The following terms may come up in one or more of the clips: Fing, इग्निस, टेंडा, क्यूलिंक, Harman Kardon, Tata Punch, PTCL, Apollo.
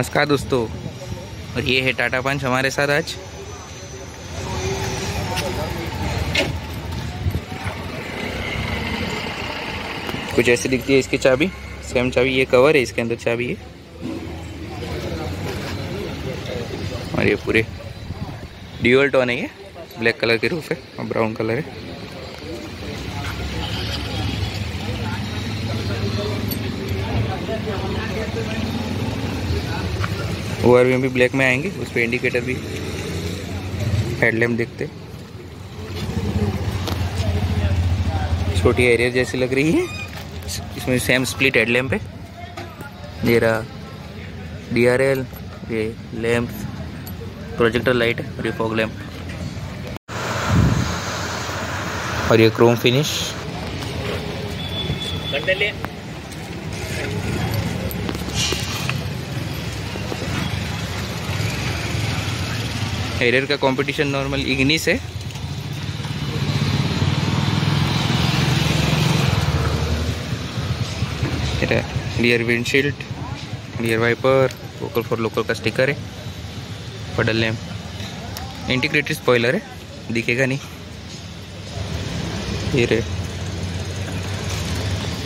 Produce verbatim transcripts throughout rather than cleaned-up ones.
नमस्कार दोस्तों, और ये है टाटा पंच हमारे साथ आज। कुछ ऐसी दिखती है इसकी चाबी, सेम चाबी। ये कवर है, इसके अंदर चाबी है। और ये पूरे ड्यूअल टोन है, ये ब्लैक कलर की रूफ है और ब्राउन कलर है। ओवरव्यू भी ब्लैक में आएंगे, उस पर इंडिकेटर भी, हेडलैम्प दिखते। छोटी एरियर जैसी लग रही है। इसमें सेम स्प्लिट हेडलैम्प है, दे रहा डी आर एल, ये लैम्प, प्रोजेक्टर लाइट और ये फॉग लैम्प। और ये क्रोम फिनिश। एरियर का कंपटीशन नॉर्मल इग्निस है। Rear windshield, rear wiper, local for local का स्टिकर है, पेडल लैंप, इंटीग्रेटेड स्पॉइलर है, दिखेगा नहीं। ये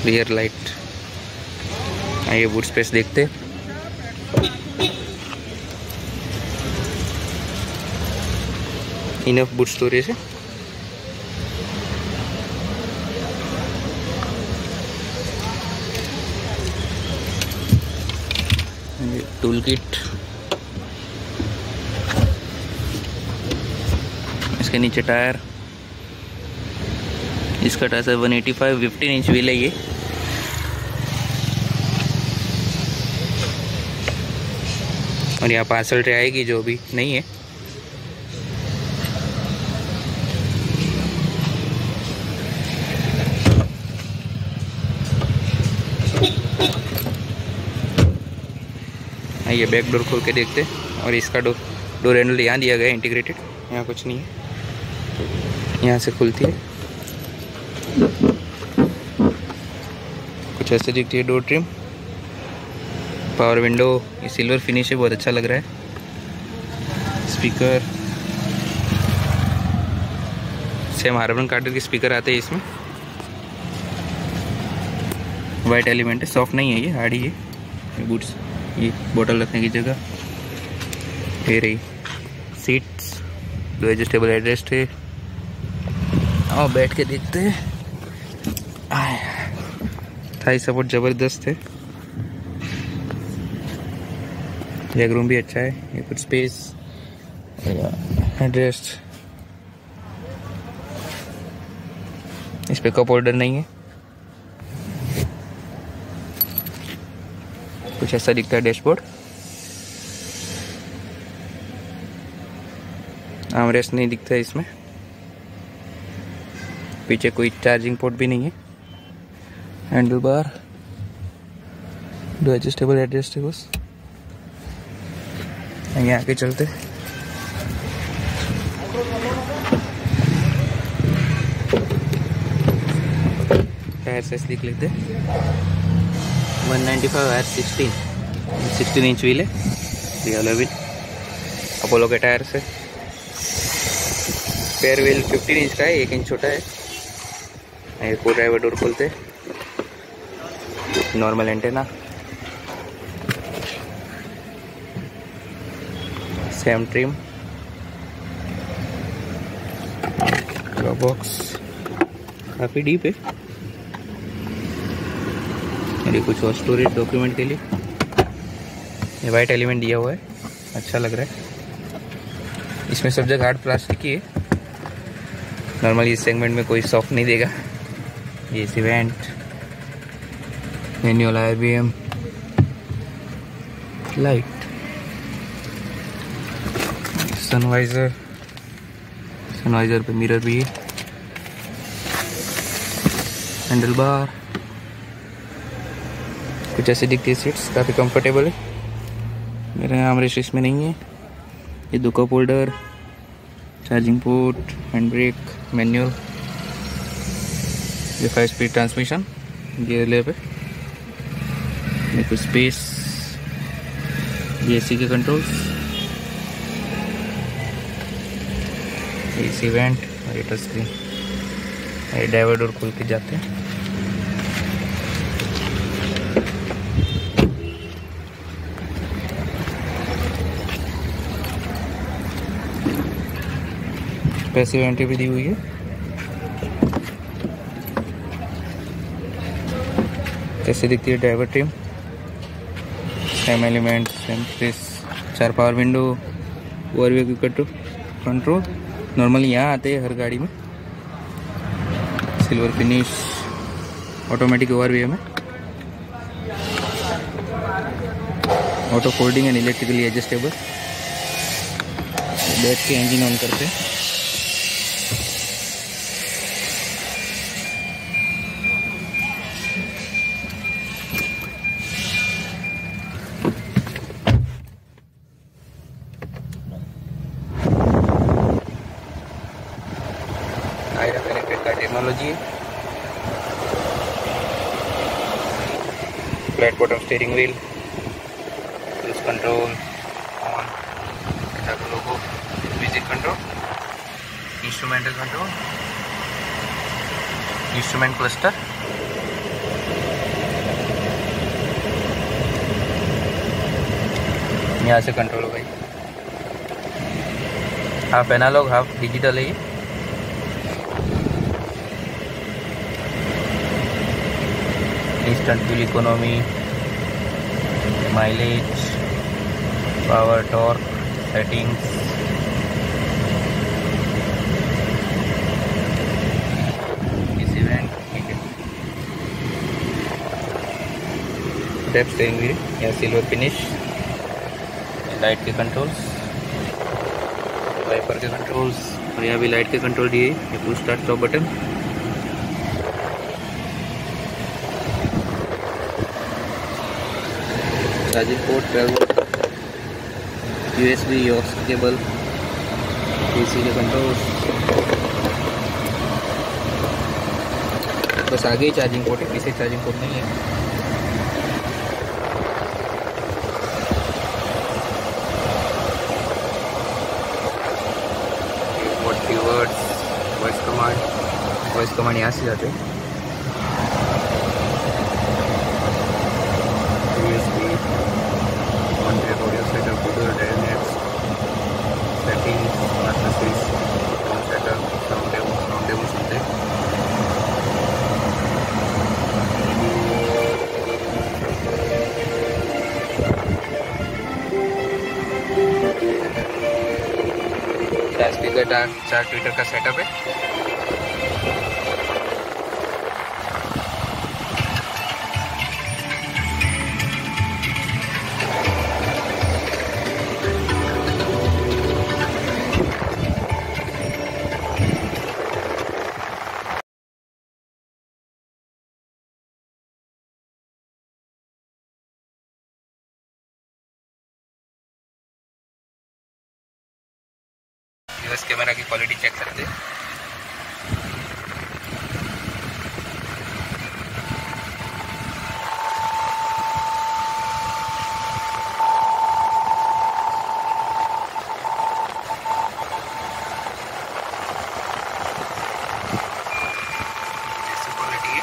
रियर लाइट। ये बूट स्पेस देखते हैं। इनफ बूट स्टोरेज है। Tool kit. इसके नीचे टायर, इसका tyre one eighty five, fifteen inch wheel है ये। और यहाँ पार्सल ट्रे आएगी, जो भी नहीं है। ये बैक डोर खोल के देखते। और इसका डोर डोर हैंडल यहाँ दिया गया है, इंटीग्रेटेड। यहाँ कुछ नहीं है, यहाँ से खुलती है। कुछ ऐसे दिखती है डोर ट्रिम। पावर विंडो, ये सिल्वर फिनिश है, बहुत अच्छा लग रहा है। स्पीकर सेम हार्मन कार्डन के स्पीकर आते हैं इसमें। वाइट एलिमेंट है, सॉफ्ट नहीं है ये, हार्ड ही है। बूट्स, ये बोतल रखने की जगह दे रही। सीट्स दो एडजस्टेबल एडजस्ट है। और बैठ के देखते हैं, थाई सपोर्ट ज़बरदस्त है। लेग रूम भी अच्छा है। ये कुछ स्पेस, एडजस्ट। इस पर कप होल्डर नहीं है। कुछ ऐसा दिखता है डैशबोर्ड। आर्मरेस्ट नहीं दिखता है इसमें। पीछे कोई चार्जिंग पोर्ट भी नहीं है। हैंडल बार, दो एडजस्टेबल एडजस्ट है बस। यहीं आके चलते। टायर साइज लिख लेते हैं। One ninety five R sixteen, sixteen inch wheel है। रियल व्हील अपोलो के टायर से। स्पेयर व्हील फिफ्टीन इंच का है, एक इंच छोटा है। एक ड्राइवर डोर खोलते। Normal antenna, same trim, box काफ़ी डीप है। ये कुछ और स्टोरेज डॉक्यूमेंट के लिए। ये वाइट एलिमेंट दिया हुआ है, अच्छा लग रहा है। इसमें सब जगह हार्ड प्लास्टिक की है। नॉर्मली इस सेगमेंट में कोई सॉफ्ट नहीं देगा। ये सीवेंट, manual I B M, light, sun visor. Sun visor पे मिरर भी है। हैंडल बार, कुछ ऐसी दिखती है। सीट्स काफ़ी कंफर्टेबल है। मेरे यहाँ आर्मरेस्ट इसमें नहीं है। ये दो cup holder, charging port, hand brake, manual. ये फाइव स्पीड ट्रांसमिशन, गियर लैब है। ये कुछ स्पेस, बीएससी के कंट्रोल्स, इस इवेंट और ये टच स्क्रीन, ये डाइवर डोर खोल के जाते हैं। पैसिव एंट्री भी दी हुई है। जैसे दिखती है driver trim, same element, same space, चार power window, overview control. Normally यहाँ आते हैं हर गाड़ी में, सिल्वर फिनिश, ऑटोमेटिक ओवरव्यू में, auto folding and electrically adjustable. बैठ के इंजन ऑन करते हैं, technology, flat bottom steering wheel, cruise control, on Tata का logo, music control, instrumental control, instrument cluster, यहाँ से कंट्रोल हो गई। हाफ एनालॉग हाफ डिजिटल है ये। Instant fuel economy, mileage, power, torque settings, इस इवेंट ठीक है। डेप्थ स्टीयरिंग व्हील या सिल्वर फिनिश, लाइट के कंट्रोल्स, वाइपर के कंट्रोल्स, और यहाँ भी लाइट के कंट्रोल दिए, pull start stop button, charging port, twelve USB, aux cable, AC के कंट्रोल्स। बस आगे ही चार्जिंग पोर्ट है, पीछे चार्जिंग पोर्ट नहीं है। Forty words voice command, voice command यहाँ से जाते हैं। चार ट्विटर का सेटअप है, रिवर्स कैमरा की क्वालिटी चेक करते हैं। जैसी क्वालिटी है,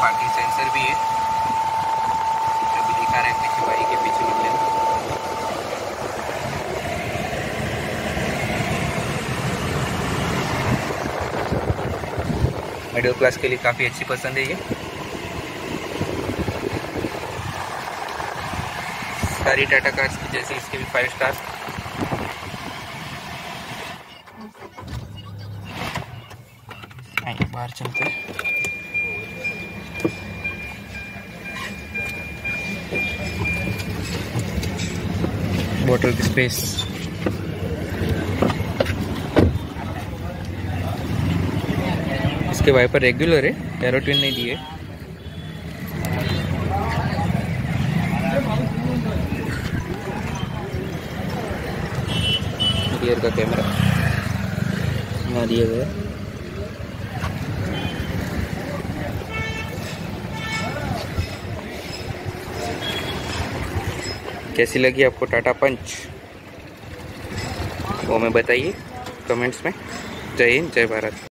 पार्किंग सेंसर भी है, जो भी दिखा रहे हैं पीछे भाई के पीछे निकले। मिडिल क्लास के लिए काफ़ी अच्छी पसंद है ये। सारी टाटा कार्स की जैसे इसके भी फाइव स्टार। बाहर चलते हैं, बॉटल की स्पेस, इसके वाइपर रेगुलर है, एरो ट्विन नहीं दिए। रियर का कैमरा ना दिया गया। कैसी लगी आपको टाटा पंच, वो हमें बताइए कमेंट्स में। जय हिंद, जय भारत।